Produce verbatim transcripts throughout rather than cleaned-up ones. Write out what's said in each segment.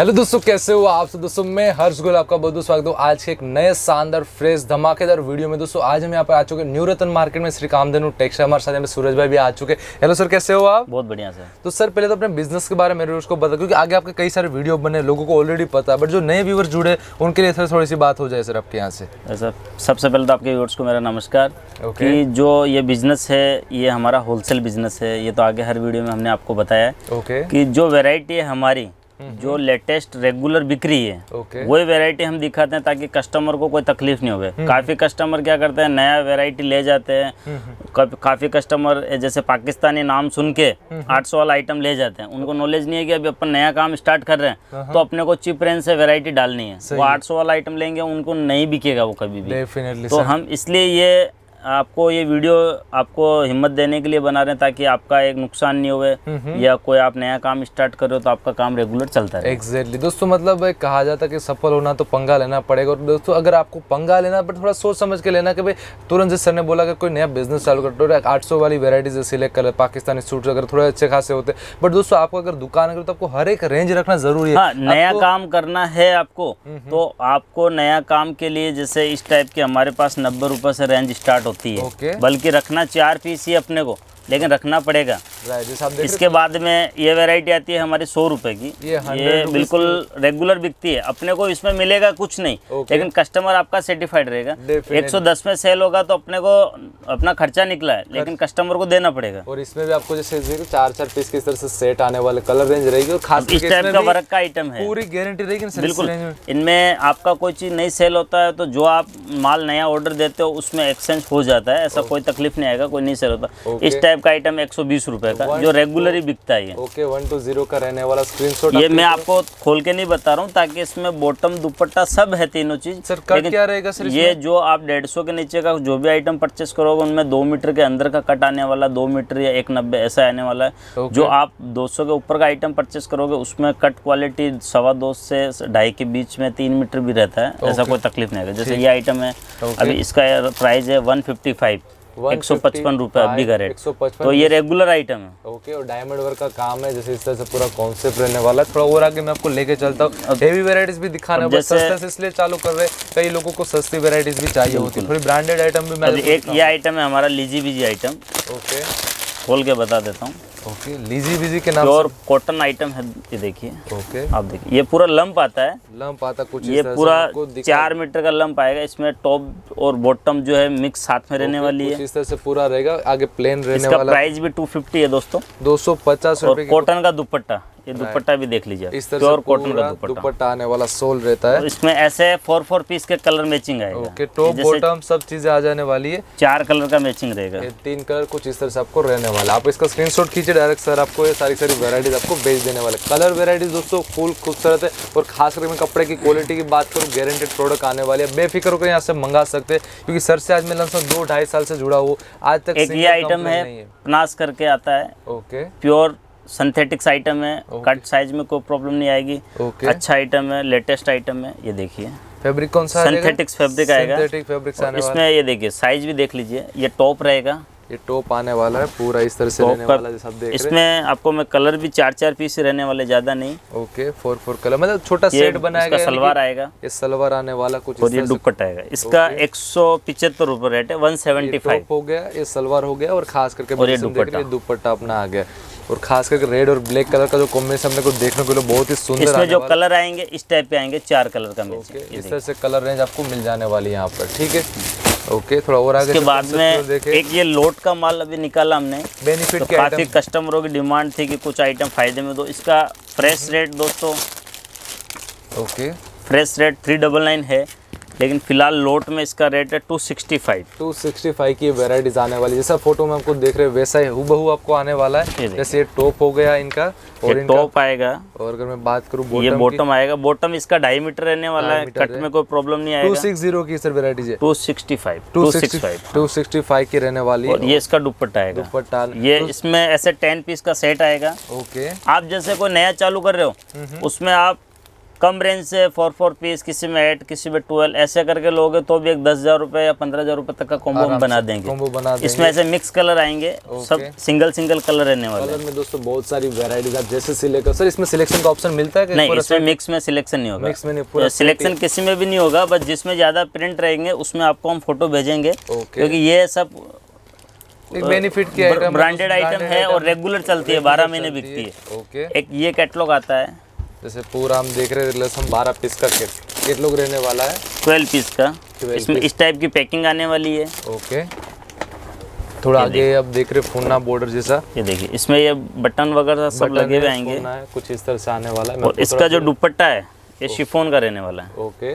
Hello दोस्तों, कैसे हो आप सब। दोस्तों मैं हर्ष गोल आपका बहुत बहुत स्वागत हूँ आज के एक नए शानदार फ्रेश धमाकेदार वीडियो में। दोस्तों आज हम यहाँ पर आ चुके न्यू रतन मार्केट में श्री कामधेनु टेक्सटाइल। हमारे साथ में सूरज भाई भी आ चुके। हेलो सर, कैसे हो आप? बहुत बढ़िया सर। तो सर पहले तो अपने बिजनेस के बारे में उसको बता, क्योंकि आगे आपके कई सारे वीडियो बने, लोगों को ऑलरेडी पता है, बट जो नए व्यूवर्स जुड़े उनके लिए थोड़ी सी बात हो जाए सर आपके यहाँ से। सर सबसे पहले तो आपके व्यूवर्स को मेरा नमस्कार कि जो ये बिजनेस है ये हमारा होलसेल बिजनेस है, ये तो आगे हर वीडियो में हमने आपको बताया है कि जो वेराइटी है हमारी, जो लेटेस्ट रेगुलर बिक्री है okay. वही वैरायटी हम दिखाते हैं ताकि कस्टमर को कोई तकलीफ नहीं हो। काफ़ी कस्टमर क्या करते हैं, नया वैरायटी ले जाते हैं। काफ़ी कस्टमर जैसे पाकिस्तानी नाम सुन के आठ सौ वाला आइटम ले जाते हैं, उनको नॉलेज नहीं है कि अभी अपन नया काम स्टार्ट कर रहे हैं तो अपने को चीप रेंज से वैरायटी डालनी है। वो आठ सौ वाला आइटम लेंगे, उनको नहीं बिकेगा वो कभी भी। तो हम इसलिए ये आपको ये वीडियो आपको हिम्मत देने के लिए बना रहे हैं ताकि आपका एक नुकसान नहीं होए या कोई आप नया काम स्टार्ट कर रहे हो तो आपका काम रेगुलर चलता रहे। एग्जैक्टली दोस्तों, मतलब कहा जाता है कि सफल होना तो पंगा लेना पड़ेगा। और दोस्तों अगर आपको पंगा लेना पर थोड़ा सोच समझ के लेना कि भाई तुरंत जैसे सर ने बोला कि कोई नया बिजनेस चालू कर तो आठ सौ वाली वेराइटीज सिलेक्ट कर, पाकिस्तानी सूट अगर थोड़े अच्छे खासे होते, बट दोस्तों आपको अगर दुकान करो तो आपको हर एक रेंज रखना जरूरी है। नया काम करना है आपको तो आपको नया काम के लिए जैसे इस टाइप के हमारे पास नब्बे रुपये से रेंज स्टार्ट होती है okay. बल्कि रखना चार पीस ही अपने को, लेकिन रखना पड़ेगा। इसके बाद में ये वैरायटी आती है हमारी सौ रुपए की, ये, ये बिल्कुल रेगुलर बिकती है। अपने को इसमें मिलेगा कुछ नहीं okay. लेकिन कस्टमर आपका सेटिस्फाइड रहेगा। एक सौ दस में सेल होगा तो अपने को अपना खर्चा निकला है, लेकिन कस्टमर को देना पड़ेगा। और इसमें भी आपको जैसे चार चार पीस किस तरह से सेट आने वाले, कलर रेंज रहेगी और खास इस टाइप का वर्क का आइटम है, पूरी गारंटी रहेगी। बिल्कुल इनमें आपका कोई चीज नहीं सेल होता है तो जो आप माल नया ऑर्डर देते हो उसमें एक्सचेंज हो जाता है, ऐसा कोई तकलीफ नहीं आएगा। कोई नहीं सेल होता इस टाइप का आइटम एक सौ बीस रुपए का जो रेगुलर ही बिकता है। ओके, वन टू जीरो का रहने वाला स्क्रीनशॉट ये मैं आपको खोल के नहीं बता रहा हूँ ताकि इसमें बॉटम दुपट्टा सब है, तीनों चीज। सर कट क्या रहेगा सर? ये जो आप डेढ़ सौ के नीचे का जो भी आइटम परचेस करोगे उनमें दो मीटर के अंदर का कट आने वाला, दो मीटर या एक नब्बे ऐसा आने वाला है। जो आप दो सौ के ऊपर का आइटम परचेस करोगे उसमें कट क्वालिटी सवा दो से ढाई के बीच में, तीन मीटर भी रहता है, ऐसा कोई तकलीफ नहीं है। जैसे ये आइटम है अभी, इसका प्राइस है वन फिफ्टी फाइव एक सौ पचपन रुपए अभी का रेट। तो ये रेगुलर आइटम है ओके, और डायमंड वर्क का काम है। जैसे इस तरह से पूरा कॉन्सेप्ट रहने वाला है। थोड़ा और आगे मैं आपको लेके चलता हूँ, हेवी वैराइटीज भी दिखाना है। सस्ते से इसलिए चालू कर रहे, कई लोगों को सस्ती वैराइटीज भी चाहिए होती है, थोड़ी ब्रांडेड आइटम भी। मैं एक ये आइटम है हमारा लीजी बीजी आइटम ओके, खोल के बता देता हूँ ओके। लीजी बीजी के नाम और कॉटन आइटम है, ये देखिए ओके। आप देखिए ये पूरा लंप आता है, लंप आता कुछ ये पूरा चार मीटर का लंप आएगा। इसमें टॉप और बॉटम जो है मिक्स साथ में रहने वाली है, इस तरह से पूरा रहेगा। आगे प्लेन रहने वाला, इसका प्राइस भी टू फिफ्टी है दोस्तों, दो सौ पचास रुपए। कॉटन का दुपट्टा, ये दुपट्टा भी देख लीजिए, इस तरह से कॉटन का दुपट्टा आने वाला, सोल रहता है। इसमें ऐसे फोर फोर पीस के कलर मैचिंग आएगा ओके, टॉप बॉटम सब चीजें आ जाने वाली है। चार कलर का मैचिंग रहेगा, तीन कलर कुछ इस तरह से आपको रहने वाला। आप इसका स्क्रीनशॉट खींचे, डायरेक्ट सर आपको ये सारी सारी वैरायटीज आपको बेच देने वाले। कलर वैरायटीज दोस्तों फुल खूबसूरत है, और खासकर मैं कपड़े की क्वालिटी की बात करूँ, गारंटेड प्रोडक्ट आने वाली है। बेफिक्र होकर यहाँ से मंगा सकते हैं, क्योंकि सर से आज मैं लगभग दो ढाई साल से जुड़ा हूँ। आज तक ये आइटम है पनास करके आता है ओके, प्योर सिंथेटिक्स आइटम है okay. कट साइज में कोई प्रॉब्लम नहीं आएगी okay. अच्छा आइटम है, लेटेस्ट आइटम है। ये देखिए फैब्रिक कौन सा आएगा, सिंथेटिक्स फैब्रिक आएगा। और इसमें ये देखिए साइज भी देख लीजिए, ये टॉप रहेगा, ये टॉप आने वाला है पूरा इस तरह से रहने वाला जैसा आप देख रहे हैं। इसमें आपको मैं कलर भी चार चार पीस रहने वाले, ज्यादा नहीं ओके। फोर फोर कलर मतलब छोटा सेट बनाएगा। सलवार आएगा, ये सलवार आने वाला कुछ, और ये दुपट्टा आएगा। इसका एक सौ पिछहत्तर रुपए रेट है, वन सेवेंटी फाइव हो गया। ये सलवार हो गया और खास करके दुपट्टा अपना आ गया, और खास करके रेड और ब्लैक कलर का जो कॉम्बिनेशन हमने को देखने को बहुत ही सुंदर। इसमें जो कलर आएंगे इस टाइप पे आएंगे, चार कलर का मिक्स okay, इस तरह से कलर रेंज आपको मिल जाने वाली है यहाँ पर, ठीक है ओके okay, थोड़ा और आगे इसके बाद में एक ये लोट का माल अभी निकाला हमने बेनिफिट के। काफी कस्टमरों की डिमांड थी कि कुछ आइटम फायदे में दो। इसका फ्रेश रेट दोस्तों okay, fresh rate three double nine है, लेकिन फिलहाल लोट में इसका रेट है two sixty five. Two sixty five की वैरायटीज आने वाली, जैसा फोटो में आपको देख रहे हैं वैसा ही हूबहू आपको आने वाला है। जैसे ये टॉप हो गया इनका, और टॉप आएगा, और अगर मैं बात करूँ ये बॉटम आएगा। बॉटम इसका ढाई मीटर रहने वाला है, कट में कोई प्रॉब्लम नहीं आएगा। टू सिक्सटी की सर वैरायटीज है, टू सिक्सटी फाइव की रहने वाली है। और ये इसका दुपट्टा आएगा, दुपट्टा ये इसमें ऐसे टेन पीस का सेट आएगा ओके। आप जैसे कोई नया चालू कर रहे हो उसमें आप कम रेंज से फोर फोर पीस, किसी में एट किसी में ट्वेल्व ऐसे करके लोगे तो भी एक दस हज़ार रुपये या पंद्रह हज़ार रुपये तक का कॉम्बो बना देंगे, कॉम्बो बना देंगे। इसमें ऐसे मिक्स कलर आएंगे, सब सिंगल सिंगल कलर रहने वाले हैं। दोस्तों बहुत सारी वैरायटीज आप जैसे सिलेक्ट कर, सर इसमें सिलेक्शन का ऑप्शन मिलता है? नहीं, इसमें मिक्स में सिलेक्शन नहीं होगा, मिक्स में नहीं, सिलेक्शन किसी में भी नहीं होगा। बस जिसमें ज़्यादा प्रिंट रहेंगे उसमें आपको हम फोटो भेजेंगे, क्योंकि ये सब एक बेनिफिट की आइटम, ब्रांडेड आइटम है और रेगुलर चलती है, बारह महीने बिकती है। ओके, एक ये कैटलॉग आता है, जैसे पूरा हम देख रहे हैं हम बारह पीस का कैटलॉग रहने वाला है, ट्वेल्व पीस का। इसमें इस टाइप की पैकिंग आने वाली है। ओके, थोड़ा आगे अब देख रहे फूना बॉर्डर जैसा, ये देखिए इसमें ये बटन वगैरह सब लगे हुए आएंगे, कुछ इस तरह से आने वाला है। और इसका जो दुपट्टा है ये शिफॉन का रहने वाला है। ओके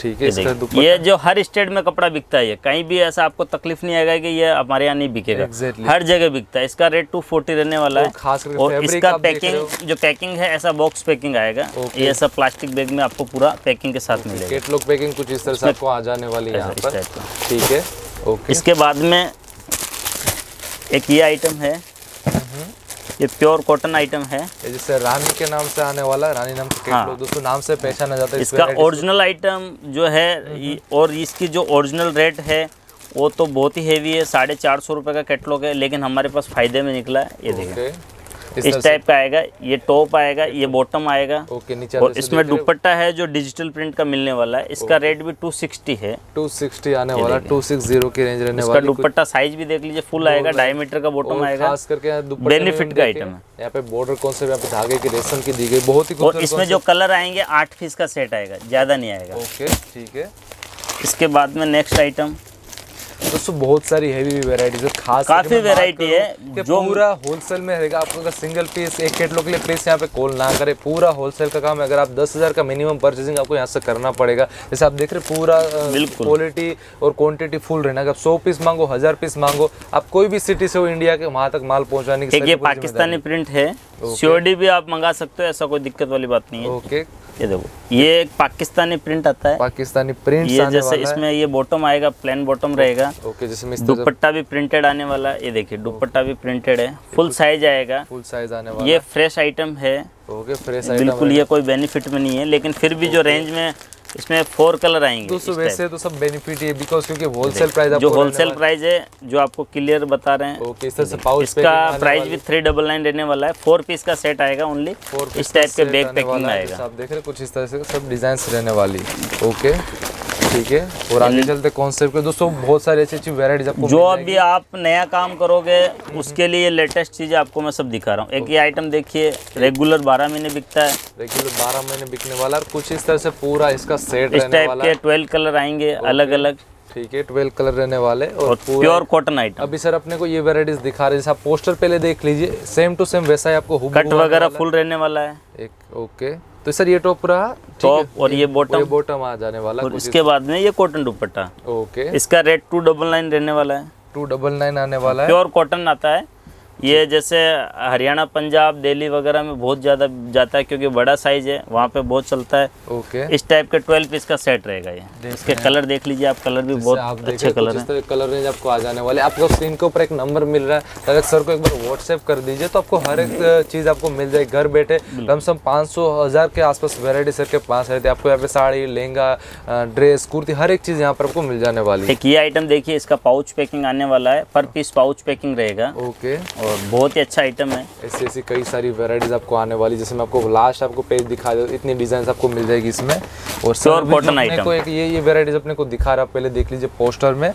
ठीक है, इसका ये जो हर स्टेट में कपड़ा बिकता है, कहीं भी ऐसा आपको तकलीफ नहीं आएगा कि ये हमारे यहाँ नहीं बिकेगा। exactly. हर जगह बिकता है। इसका रेट टू फोर्टी रहने वाला है। खास करके और इसका पैकिंग जो पैकिंग है ऐसा बॉक्स पैकिंग आएगा। okay. ये सब प्लास्टिक बैग में आपको पूरा पैकिंग के साथ okay. मिलेगा। कैटलॉग पैकिंग कुछ इस तरह से आपको आ जाने वाली है। ठीक है, ओके। इसके बाद में एक ये आइटम है, ये प्योर कॉटन आइटम है, जिससे रानी के नाम से आने वाला, रानी नाम से हाँ। दोस्तों नाम से पहचाना जाता है। इसका ओरिजिनल आइटम जो है और इसकी जो ओरिजिनल रेट है वो तो बहुत ही हेवी है, साढ़े चार सौ रुपये का कैटलॉग है, लेकिन हमारे पास फायदे में निकला है। ये देखिए इस टाइप का आएगा, ये टॉप आएगा, ये बॉटम आएगा। ओके, नीचे और इसमें दुपट्टा है जो डिजिटल प्रिंट का मिलने वाला है। इसका रेट भी टू सिक्सटी है, टू सिक्सटी आने वाला, टू सिक्सटी की रेंज रहने वाला। इसका दुपट्टा साइज भी देख लीजिए, फुल आएगा, ढाई मीटर का बॉटम आएगा। खास करके बेनिफिट का आइटम है। यहाँ पे बॉर्डर कॉन्सेप्ट, यहाँ पे धागे की रेशम की दी गई, बहुत ही। और इसमें जो कलर आएंगे आठ पीस का सेट आएगा, ज्यादा नहीं आएगा। ओके ठीक है। इसके बाद में नेक्स्ट आइटम दोस्तों बहुत सारी हैवी वैरायटीज है, खास काफी वैरायटी है जो पूरा होलसेल में रहेगा। आपको सिंगल पीस एक कैटलॉग के लिए प्लीज यहाँ पे कॉल ना करें, पूरा होलसेल का काम है। अगर आप दस हज़ार का मिनिमम परचेसिंग आपको यहाँ से करना पड़ेगा। जैसे आप देख रहे हैं पूरा क्वालिटी और क्वांटिटी फुल रहना। अगर सौ पीस मांगो, हज़ार पीस मांगो, आप कोई भी सिटी से हो इंडिया के वहाँ तक माल पहुँचाने की। ये पाकिस्तानी प्रिंट है, सीओडी भी आप मंगा सकते हो, ऐसा कोई दिक्कत वाली बात नहीं है। ओके, ये देखो ये एक पाकिस्तानी प्रिंट आता है, पाकिस्तानी प्रिंट ये जैसे इसमें ये बॉटम आएगा, प्लेन बॉटम रहेगा। ओके, जिसमें दुपट्टा भी प्रिंटेड आने वाला है। ये देखिए दुपट्टा भी प्रिंटेड है, फुल साइज आएगा, फुल साइज आने वाला। ये फ्रेश आइटम है। ओके, फ्रेश आइटम बिल्कुल, ये कोई बेनिफिट में नहीं है, लेकिन फिर भी जो रेंज में इसमें फोर कलर आएंगे। दोस्तों वैसे तो सब बेनिफिट है, बिकॉज क्योंकि होलसेल प्राइस, जो होलसेल प्राइस है जो आपको क्लियर बता रहे हैं। ओके, इस तरह से पाउच इसका प्राइस भी थ्री डबल नाइन रहने वाला है। फोर पीस का सेट आएगा, ओनली इस टाइप के बैग पैकिंग आएगा। आप देख रहे हैं कुछ इस तरह से सब डिजाइन रहने वाली। ओके ठीक है, और आगे चलते कॉन्सेप्ट के दोस्तों बहुत सारी अच्छी अच्छी वैरायटीज आपको जो अभी आप नया काम करोगे उसके लिए लेटेस्ट चीज़ें आपको मैं सब दिखा रहा हूँ। एक ये आइटम देखिए, रेगुलर बारह महीने बिकता है, रेगुलर बारह महीने बिकने वाला, और कुछ इस तरह से पूरा इसका सेट इस टाइप के ट्वेल्व कलर आएंगे अलग अलग। ठीक है, ट्वेल्व कलर रहने वाले और प्योर कॉटन आइटम। अभी सर अपने को ये वैरायटीज दिखा रहे हैं, जैसे आप पोस्टर पहले देख लीजिए, सेम टू सेम वैसा ही आपको कट वगैरह फुल रहने वाला है एक। ओके, तो सर ये टॉप रहा, टॉप और ये बॉटम, बॉटम आ जाने वाला। और इसके बाद में ये कॉटन दुपट्टा। ओके, इसका रेट टू डबल नाइन रहने वाला है, टू डबल नाइन आने वाला है। प्योर कॉटन आता है ये, जैसे हरियाणा पंजाब दिल्ली वगैरह में बहुत ज़्यादा जाता है, क्योंकि बड़ा साइज है, वहाँ पे बहुत चलता है। ओके, इस टाइप के ट्वेल्व पीस का सेट रहेगा ये। इसके कलर देख लीजिए आप, कलर भी बहुत अच्छे कलर हैं। कलर रेंज आपको आ जाने वाले। आपको स्क्रीन के ऊपर एक नंबर मिल रहा है, अगर सर को एक बार व्हाट्सएप कर दीजिए तो आपको हर एक चीज़ आपको मिल जाएगी घर बैठे। कम से कम पाँच सौ हज़ार के आसपास वेरायटी सर के पास रहती है। आपको यहाँ पे साड़ी, लहंगा, ड्रेस, कुर्ती, हर एक चीज़ यहाँ पर आपको मिल जाने वाली है। एक ये आइटम देखिए, इसका पाउच पैकिंग आने वाला है, पर पीस पाउच पैकिंग रहेगा। ओके, और बहुत ही अच्छा आइटम है। ऐसी ऐसी कई सारी वैरायटीज आपको आने वाली, जैसे मैं आपको लास्ट आपको पेज दिखा दूँ, इतनी डिजाइन आपको मिल जाएगी इसमें। और प्योर कॉटन आइटम को एक ये ये वैरायटीज अपने को दिखा रहा, पहले देख लीजिए पोस्टर में।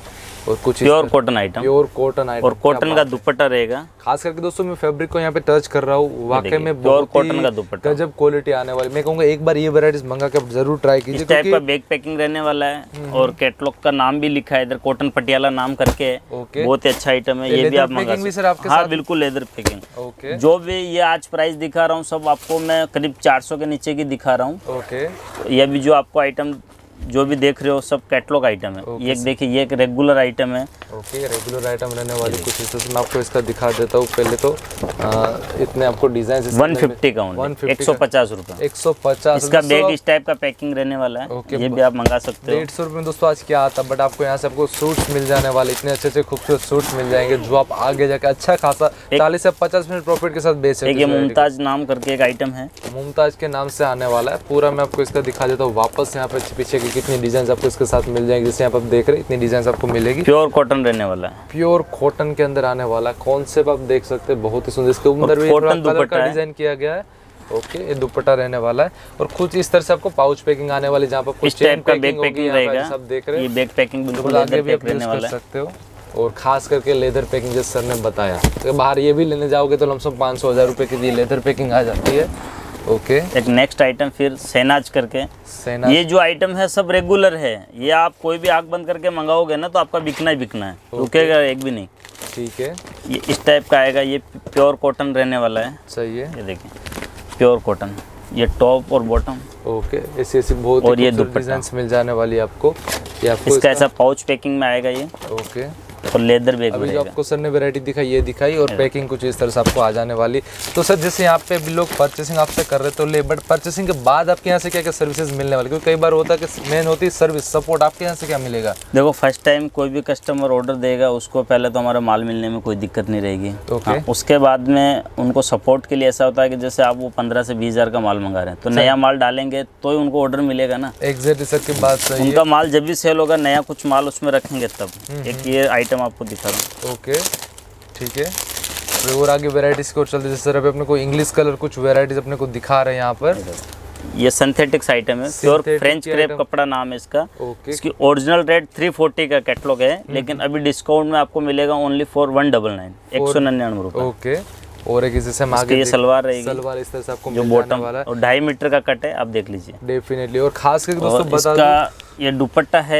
और कुछ pure cotton item, pure cotton item और कॉटन का दुपट्टा रहेगा। खास करके दोस्तों मैं फैब्रिक को यहाँ पे टच कर रहा हूँ, वाकई में प्योर कॉटन का दुपट्टा, गजब क्वालिटी आने वाली। मैं कहूँगा एक बार ये वैरायटीज मंगा के जरूर ट्राई कीजिए। इस टाइप का बैग पैकिंग रहने वाला है, और कैटलॉग का नाम भी लिखा है इधर, कॉटन पटियाला नाम करके, बहुत ही अच्छा आइटम है ये भी आप मंगा सकते हैं। बिल्कुल लेदर पैकिंग। ओके, जो भी ये आज प्राइस दिखा रहा हूँ सब आपको मैं करीब चार सौ के नीचे की दिखा रहा हूँ। ओके, ये भी जो आपको आइटम जो भी देख रहे हो सब कैटलॉग आइटम है। ये देखिए ये एक रेगुलर आइटम है। ओके, रेगुलर आइटम रहने वाली कुछ चीज़ें मैं आपको इसका दिखा देता हूँ। पहले तो आ, इतने आपको डिजाइन वन फिफ्टी का होंगे, एक सौ पचास रुपये, एक सौ पचास इसका बैग इस टाइप का पैकिंग रहने वाला है। ओके, ये भी आप मंगा सकते हो। डेढ़ सौ रुपये में दोस्तों आज क्या आता है, बट आपको यहाँ से आपको सूट्स मिल जाने वाले, इतने अच्छे अच्छे खूबसूरत सूट्स मिल जाएंगे जो आप आगे जाकर अच्छा खासा चालीस से पचास मिनट प्रॉफिट के साथ बेच सकते हैं। मुमताज नाम करके एक आइटम है, मुमताज के नाम से आने वाला है। पूरा मैं आपको इसका दिखा देता हूँ वापस। यहाँ पे पीछे कितनी डिजाइन आपको इसके साथ मिल जाएंगे, जैसे आप देख रहे हैं इतनी डिजाइन आपको मिलेगी। प्योर कॉटन रहने वाला है, प्योर कॉटन के अंदर आने वाला कॉन्सेप्ट आप देख सकते हैं, बहुत ही सुंदर। इसके अंदर भी कलर का डिजाइन किया गया है। ओके, ये दुपट्टा रहने वाला है और कुछ इस तरह से आपको पाउच पैकिंग आने वाली, जहाँ पर इस टाइप का बैग पैकिंग रहेगा। आप देख रहे हैं ये बैग पैकिंग बिल्कुल आगे भी आप यूज कर सकते हो, और खास करके लेदर पैकिंग जैसे सर ने बताया। तो बाहर ये भी लेने जाओगे तो लमसम पाँच सौ हज़ार रुपये की ये लेदर पैकिंग आ जाती है। ओके, एक नेक्स्ट आइटम फिर सेनाज करके, सेनाज ये जो आइटम है सब रेगुलर है। ये आप कोई भी आँख बंद करके मंगाओगे ना तो आपका बिकना ही बिकना है, रुकेगा एक भी नहीं। ठीक है, ये इस टाइप का आएगा, ये प्योर कॉटन रहने वाला है। सही है, ये देखिए प्योर कॉटन, ये टॉप और बॉटम। ओके, ऐसे ऐसे बहुत और ये दुपट्टा मिल जाने वाली आपको। ये आपको इसका ऐसा पाउच पैकिंग में आएगा ये। ओके, और लेदर बैग अभी जो आपको सर ने वैरायटी दिखाई ये दिखाई, और पैकिंग कुछ इस तरह से आपको आ जाने वाली। तो सर जैसे यहाँ पे भी लोग परचेसिंग आपसे कर रहे तो ले, बट परचेसिंग के बाद आपके यहाँ से क्या क्या सर्विसेज मिलने वाली, क्योंकि कई बार होता है कि मेन होती है सर्विस सपोर्ट, आपके यहाँ से क्या मिलेगा? देखो, फर्स्ट टाइम कोई भी कस्टमर ऑर्डर देगा उसको पहले तो हमारा माल मिलने में कोई दिक्कत नहीं रहेगी। ओके, उसके बाद में उनको सपोर्ट के लिए ऐसा होता है कि जैसे आप वो पंद्रह से बीस हज़ार का माल मंगा रहे हैं तो नया माल डालेंगे तो ही उनको ऑर्डर मिलेगा ना। एग्जैक्टली सर की बात, उनका माल जब भी सेल होगा नया कुछ माल उसमें रखेंगे तब। एक ये आइटम आपको दिखा रहा हूँ। ओके, ठीक है, और आगे वैरायटीज को चलते जैसे सर अभी अपने को इंग्लिश कलर कुछ वैरायटीज अपने को दिखा रहे हैं। यहाँ पर ये सिंथेटिक्स आइटम है, प्योर फ्रेंच क्रेप कपड़ा नाम है इसका। ओके, इसकी ओरिजिनल रेट तीन सौ चालीस का कैटलॉग है, लेकिन अभी डिस्काउंट में आपको मिलेगा only for one double nine, एक सौ निन्यानवे रुपये। ओके, और एक जैसे हम आगे ये सलवार रहेगी, सलवार इस तरह से आपको मिल जाने वाला है, और ढाई मीटर का कट है, आप देख लीजिए डेफिनेटली। और खास करके दोस्तों बता दूं ये दुपट्टा है,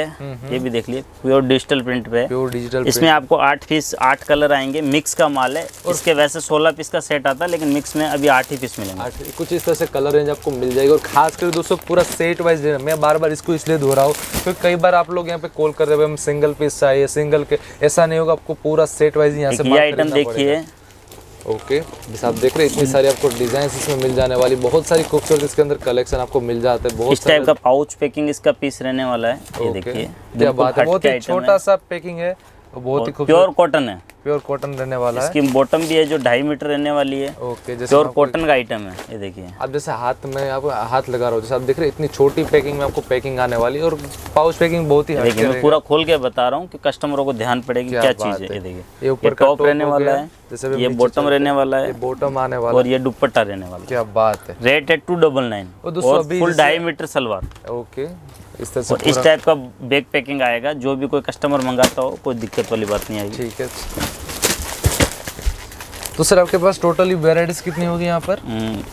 ये भी देख लिए प्योर डिजिटल प्रिंट पे, प्योर डिजिटल। इसमें आपको आठ पीस आठ कलर आएंगे, मिक्स का माल है। इसके वैसे सोलह पीस का सेट आता है, लेकिन मिक्स में अभी आठ ही पीस मिलेंगे। कुछ इस तरह से कलर रेंज आपको मिल जाएगी, और खास करके दोस्तों पूरा सेट वाइज। मैं बार बार इसको इसलिए दोहरा हूँ क्योंकि कई बार आप लोग यहाँ पे कॉल कर रहे हैं हम सिंगल पीस चाहिए सिंगल के, ऐसा नहीं होगा, आपको पूरा सेट वाइज यहाँ से। ये आइटम देखिए। ओके, जैसे आप देख रहे हैं इतनी सारी आपको डिजाइन इसमें मिल जाने वाली, बहुत सारी खूबसूरत इसके अंदर कलेक्शन आपको मिल जाता है। बहुत इस टाइप का पाउच पैकिंग इसका पीस रहने वाला है। ये देखिए क्या बात है, बहुत ही छोटा सा पैकिंग है, बहुत ही प्योर कॉटन है, प्योर कॉटन रहने वाला है। इसकी बॉटम भी है जो ढाई मीटर रहने वाली है। ओके, जैसे प्योर कॉटन का आइटम है। ये देखिए आप जैसे हाथ में आप हाथ लगा रहे हो, जैसे आप देख रहे हैं इतनी छोटी पैकिंग में आपको पैकिंग आने वाली है, और पाउच पैकिंग बहुत ही। देखिए मैं पूरा खोल के बता रहा हूँ कि कस्टमरों को ध्यान पड़ेगी क्या चीज है। ये देखिए ये ऊपर टॉप रहने वाला है, जैसे ये बॉटम रहने वाला है, बॉटम आने वाला, और ये दुपट्टा रहने वाला। क्या बात है, रेट है टू डबल नाइन, और ढाई मीटर सलवार। ओके, इस तरह से इस टाइप का बैग पैकिंग आएगा, जो भी कोई कस्टमर मंगाता हो कोई दिक्कत वाली बात नहीं आएगी। ठीक है, तो सर आपके पास टोटली वेराइटीज कितनी होगी यहाँ पर?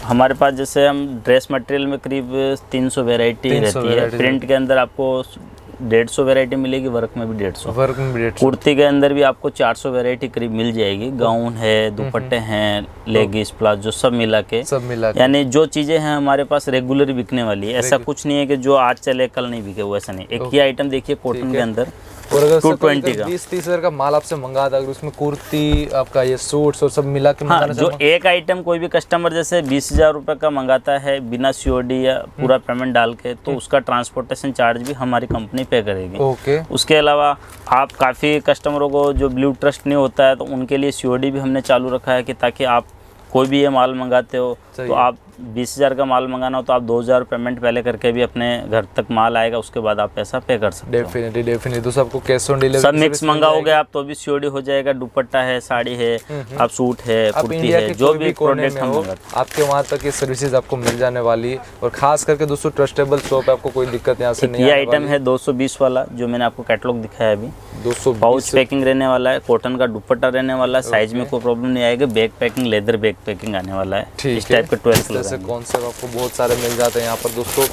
हमारे पास जैसे हम ड्रेस मटेरियल में करीब तीन सौ वेराइटी रहती है, प्रिंट के अंदर आपको डेढ़ सौ वेराइटी मिलेगी, वर्क में भी डेढ़ सौ, वर्क में भी डेढ़ सौ, कुर्ती के अंदर भी आपको चार सौ वेराइटी करीब मिल जाएगी। गाउन है, दुपट्टे हैं, लेगिस, प्लाजो, सब मिला के सब मिला के यानी जो चीज़ें हैं हमारे पास रेगुलर बिकने वाली है। ऐसा कुछ नहीं है कि जो आज चले कल नहीं बिके, वो ऐसा नहीं। एक ही आइटम देखिए कॉटन के अंदर, और अगर दो सौ बीस का तीस हजार का माल आपसे मंगाता अगर उसमें कुर्ती आपका ये सूट्स और सब मिला के मंगाना। हाँ, जो एक आइटम कोई भी कस्टमर जैसे बीस हजार रुपये का मंगाता है बिना सीओडी या पूरा पेमेंट डाल के, तो उसका ट्रांसपोर्टेशन चार्ज भी हमारी कंपनी पे करेगी। ओके, उसके अलावा आप काफ़ी कस्टमरों को जो ब्लू ट्रस्ट नहीं होता है तो उनके लिए सीओडी भी हमने चालू रखा है, कि ताकि आप कोई भी ये माल मंगाते हो तो आप बीस हज़ार का माल मंगाना हो तो आप दो हज़ार पेमेंट पहले करके भी अपने घर तक माल आएगा, उसके बाद आप पैसा पे कर सकते हो। डेफिनेटली डेफिनेटली दोस्तों आपको कैश ऑन डिलीवरी सब मिक्स मंगाओगे आप तो भी सीओडी हो जाएगा। दुपट्टा है, साड़ी है, आप सूट है, कुर्ती है, जो भी प्रोडक्ट हो आपके वहाँ तक ये सर्विसेज आपको मिल जाने वाली है। और खास करके दोस्तों ट्रस्टेबल शॉप है, आपको कोई दिक्कत यहाँ से नहीं। ये आइटम है दो सौ बीस वाला, जो मैंने आपको कैटलॉग दिखाया अभी। दो सौ पाउच पैकिंग रहने वाला है, कॉटन का दुपट्टा रहने वाला है, साइज में कोई प्रॉब्लम नहीं आएगी। Bag packing, leather bag packing आने वाला है। इस टाइप का ट्वेल्व कॉन्सेप्ट आपको बहुत सारे मिल जाते हैं यहाँ पर दोस्तों।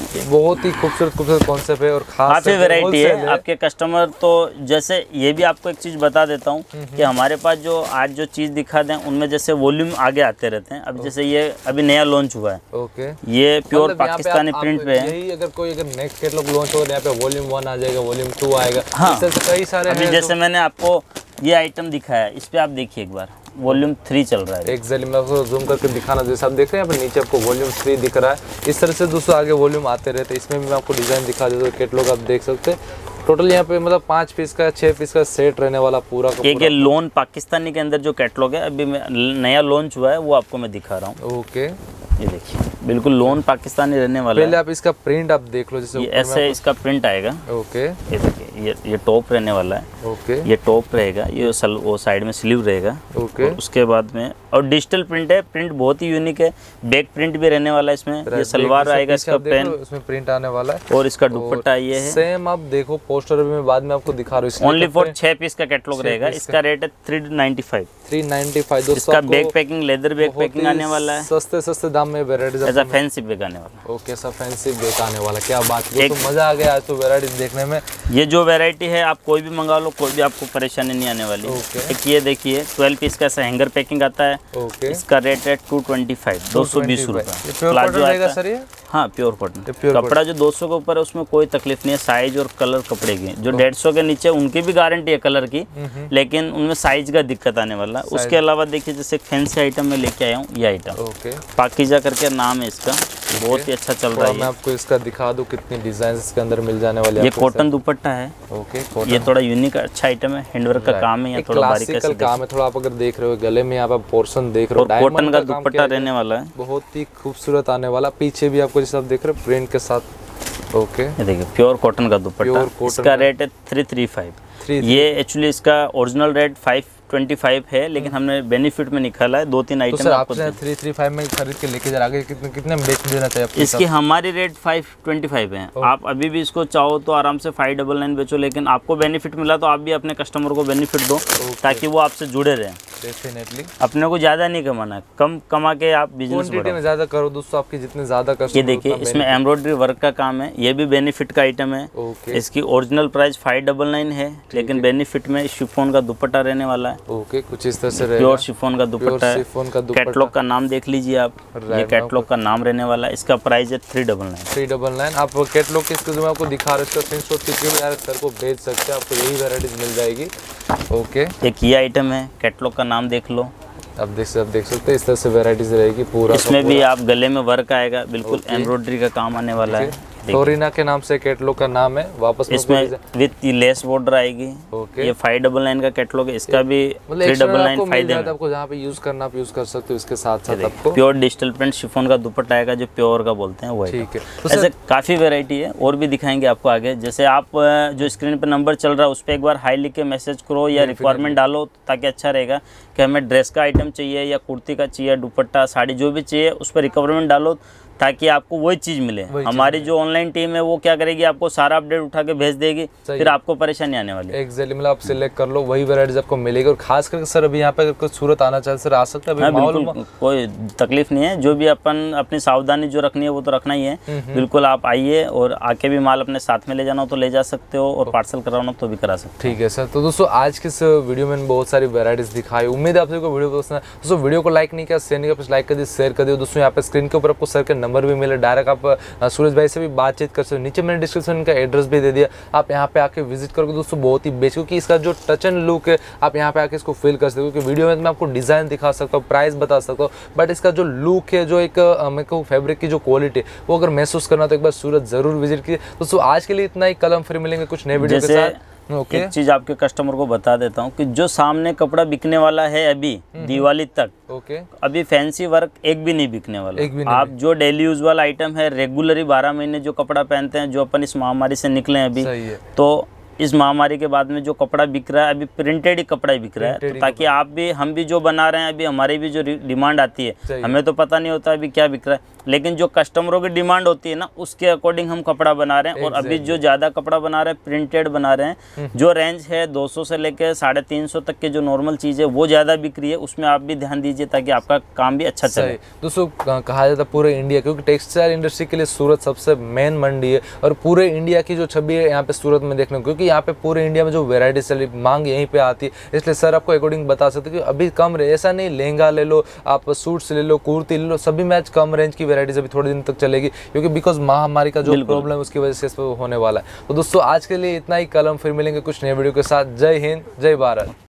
बहुत ही खूबसूरत खूबसूरत कॉन्सेप्ट है और खास वैरायटी है आपके कस्टमर। तो जैसे ये भी आपको एक चीज़ बता देता हूँ कि हमारे पास जो आज जो चीज़ दिखा दें उनमें जैसे वॉल्यूम आगे आते रहते हैं। अब जैसे ये अभी नया लॉन्च हुआ है, ओके, ये प्योर पाकिस्तानी प्रिंट पे है। अगर कोई अगर नेक्स्ट कैटलॉग लॉन्च होगा यहाँ पे वॉल्यूम वन आ जाएगा, वॉल्यूम टू आएगा, हाँ कई सारे। अभी जैसे मैंने आपको ये आइटम दिखाया, इस पर आप देखिए एक बार, वॉल्यूम थ्री चल रहा है। एक्जैक्टली, मैं आपको जूम करके दिखाना, जैसे आप देख रहे हैं यहाँ पर नीचे आपको वॉल्यूम थ्री दिख रहा है। इस तरह से दोस्तों आगे वॉल्यूम आते रहते हैं। इसमें भी मैं आपको डिज़ाइन दिखा देता हूँ, कैटलॉग आप देख सकते हैं। टोटल यहाँ पे मतलब पाँच पीस का छः पीस का सेट रहने वाला पूरा का एक पूरा। लोन पाकिस्तानी के अंदर जो कैटलॉग है अभी नया लॉन्च हुआ है वो आपको मैं दिखा रहा हूँ। ओके, ये देखिए बिल्कुल लोन पाकिस्तानी रहने वाला। पहले आप इसका प्रिंट आप देख लो, जैसे ये ऐसे इसका प्रिंट आएगा। ओके, ये देखिए ये ये टॉप रहने वाला है। ओके, ये टॉप रहेगा, ये सल, वो साइड में स्लीव रहेगा। ओके, उसके बाद में और डिजिटल प्रिंट है, प्रिंट बहुत ही यूनिक है। बैक प्रिंट भी रहने वाला है इसमें, ये सलवार आएगा, इसका पैन उसमें प्रिंट आने वाला है और इसका दुपट्टा ये है सेम। आप देखो पोस्टर भी मैं बाद में आपको दिखा रहा हूँ। ओनली फॉर छह पीस का कैटलॉग रहेगा। इसका रेट है three ninety five. Three ninety five. इसका back packing leather back packing आने वाला है, सस्ते सस्ते दाम में वैरायटी ऐसा फैंसी बैग आने वाला। ओके, सब फैंसी बैग आने वाला, क्या बात है। तो मजा आ गया आज तो वैरायटी देखने में। ये जो वैरायटी है आप कोई भी मंगा लो, कोई भी आपको परेशानी नहीं आने वाली। okay. एक ये देखिए ट्वेल्व पीस का ऐसा हैंगर पैकिंग आता है। okay. इसका रेट है टू ट्वेंटी फाइव, दो सौ बीस रूपये। हाँ, प्योर कॉटन कपड़ा जो दो सौ के ऊपर है उसमें कोई तकलीफ नहीं है। साइज और कलर कपड़े की जो डेढ़ सौ के नीचे उनकी भी गारंटी है कलर की, लेकिन उनमें साइज का दिक्कत आने वाला। उसके अलावा देखिए जैसे फैंसी आइटम में लेके आया हूँ, ये आइटम पाकीजा करके नाम है इसका, बहुत ही अच्छा चल रहा है। मैं आपको इसका दिखा दूं कितनी डिजाइन इसके अंदर मिल जाने वाली है। ये कॉटन दुपट्टा है। ओके, कॉटन ये थोड़ा यूनिक अच्छा आइटम है, हैंडवर्क का काम है, या थोड़ा बारीक का काम है। थोड़ा आप अगर देख रहे हो गले में आप पोर्शन देख रहे हो, डायमंड का दुपट्टा रहने वाला है, बहुत ही खूबसूरत आने वाला। पीछे भी आपको जैसे आप देख रहे हो प्रिंट के साथ। ओके, ये देखिए प्योर कॉटन का दुपट्टा, इसका रेट है थ्री थ्री फाइव। ये एक्चुअली इसका original rate five twenty five है, लेकिन हमने बेनिफिट में निकाला है दो तीन आइटम। तो सर आपने थ्री थ्री फाइव में खरीद के लेके जा रहे हैं, कितने कितने में बेच देना चाहिए? इसकी हमारी रेट फाइव ट्वेंटी फाइव है। आप अभी भी इसको चाहो तो आराम से फाइव डबल नाइन बेचो, लेकिन आपको बेनिफिट मिला तो आप भी अपने कस्टमर को बेनिफिट दो ताकि वो आपसे जुड़े रहें। डेफिनेटली अपने को ज़्यादा नहीं कमाना, कम कमा के आप बिजनेस में ज़्यादा करो दोस्तों, आपके जितने ज़्यादा कस्टमर। ये देखिए इसमें एम्ब्रॉयडरी वर्क का काम है, ये भी बेनिफिट का आइटम है। इसकी original price five double nine है, लेकिन बेनिफिट में शिफॉन का दुपट्टा रहने वाला है। ओके, कुछ इस तरह से प्योर शिफॉन का दुपट्टा है। कैटलॉग का नाम देख लीजिए आप, ये कैटलॉग का नाम रहने वाला है। इसका प्राइस है three double nine. Three double nine. आप कैटलॉग किसको जो मैं आपको दिखा रहा हूँ स्क्रीनशॉट खींच के यार सर को भेज सकते हैं, आपको यही वैरायटीज मिल जाएगी। ओके, एक ये आइटम है, कैटलॉग का नाम देख लो आप, देख आप देख सकते हैं। इस तरह से वेराइटीज रहेगी पूरा। इसमें भी आप गले में वर्क आएगा, बिल्कुल एम्ब्रॉयडरी का काम आने वाला है। सोरीना के नाम से कैटलॉग का नाम है। वापस इसमें विद लेस बॉर्डर आएगी। ओके, ये फाइव डबल नाइन का कैटलॉग है। इसका भी थ्री डबल नाइन फायदे में आपको जहाँ पे यूज करना आप यूज कर सकते हो। इसके साथ साथ आपको प्योर डिजिटल प्रिंट शिफॉन का दुपट्टा आएगा, जो प्योर का बोलते हैं वो। ठीक है, ऐसे काफी वेरायटी है और भी दिखाएंगे आपको आगे। जैसे आप जो स्क्रीन पर नंबर चल रहा है उस पर एक बार हाई लिख के मैसेज करो या रिक्वायरमेंट डालो, ताकि अच्छा रहेगा कि हमें ड्रेस का आइटम चाहिए या कुर्ती का चाहिए, दुपट्टा साड़ी जो भी चाहिए उस पर रिक्वायरमेंट डालो, ताकि आपको वही चीज़ मिले। हमारी जो ऑनलाइन टीम है वो क्या करेगी, आपको सारा अपडेट उठा के भेज देगी, फिर आपको परेशानी आने वाली है। एक्जैक्टली, मतलब आप सिलेक्ट कर लो वही वैरायटीज आपको मिलेगी। और खास करके सर अभी यहाँ पे कुछ सूरत आना चाहिए सर, आ सकता है? बिल्कुल कोई तकलीफ नहीं है। जो भी अपन अपनी सावधानी जो रखनी है वो तो रखना ही है। बिल्कुल आप आइए और आके भी माल अपने साथ में ले जाना हो तो ले जा सकते हो, और पार्सल कराना हो तो भी करा सकते हो। ठीक है सर, तो दोस्तों आज की इस वीडियो में बहुत सारी वैरायटीज दिखाई। उम्मीद है आप सबको वीडियो पसंद है। दोस्तों वीडियो को लाइक नहीं किया, शेयर नहीं किया, लाइक कर दिए, शेयर कर दिए। दोस्तों यहाँ पे स्क्रीन के ऊपर आपको सर के नंबर भी मिले, डायरेक्ट आप सूरज भाई से भी बातचीत कर सकते हो। नीचे मैंने डिस्क्रिप्शन का एड्रेस भी दे दिया, आप यहाँ पे आके विजिट करोगे दोस्तों, बहुत ही बेस्ट, क्योंकि इसका जो टच एंड लुक है आप यहाँ पे आके इसको फील कर सकते हो। क्योंकि वीडियो में मैं आपको डिज़ाइन दिखा सकता हूँ, प्राइस बता सकता हूँ, बट इसका जो लुक है, जो एक मेरे को फैब्रिक की जो क्वालिटी है वो अगर महसूस करना तो एक बार सूरत ज़रूर विजिट कीजिए। दोस्तों आज के लिए इतना ही, कल हम फिर मिलेंगे कुछ नए वीडियो के साथ। Okay. एक चीज आपके कस्टमर को बता देता हूँ कि जो सामने कपड़ा बिकने वाला है अभी दिवाली तक, okay. अभी फैंसी वर्क एक भी नहीं बिकने वाला। एक भी नहीं आप नहीं। जो डेली यूज वाला आइटम है, रेगुलरली बारह महीने जो कपड़ा पहनते हैं, जो अपन इस महामारी से निकले हैं अभी है। तो इस महामारी के बाद में जो कपड़ा बिक रहा है अभी प्रिंटेड ही कपड़ा ही बिक रहा है, तो ताकि आप भी हम भी जो बना रहे हैं अभी हमारी भी जो डिमांड आती है, हमें तो पता नहीं होता अभी क्या बिक रहा है, लेकिन जो कस्टमरों की डिमांड होती है ना उसके अकॉर्डिंग हम कपड़ा बना रहे हैं। और अभी जो ज़्यादा कपड़ा बना रहे हैं प्रिंटेड बना रहे हैं, जो रेंज है दो सौ से लेकर साढ़े तीन सौ तक के जो नॉर्मल चीज़ है वो ज़्यादा बिक रही है, उसमें आप भी ध्यान दीजिए ताकि आपका काम भी अच्छा चले। दोस्तों कहा जाता है पूरे इंडिया, क्योंकि टेक्सटाइल इंडस्ट्री के लिए सूरत सबसे मेन मंडी है और पूरे इंडिया की जो छवि है यहाँ पे सूरत में देखने को, क्योंकि यहाँ पे पूरे इंडिया में जो वेराइटी से मांग यहीं पे आती है, इसलिए सर आपको अकॉर्डिंग बता सकते कि अभी कम रेंज, ऐसा नहीं लहंगा ले लो आप, सूट्स ले लो, कुर्ती ले लो, सभी मैच कम रेंज की वेराइटीज अभी थोड़े दिन तक चलेगी, क्योंकि बिकॉज महामारी का जो प्रॉब्लम उसकी वजह से होने वाला है। तो दोस्तों आज के लिए इतना ही, कल हम फिर मिलेंगे कुछ नए वीडियो के साथ। जय हिंद, जय भारत।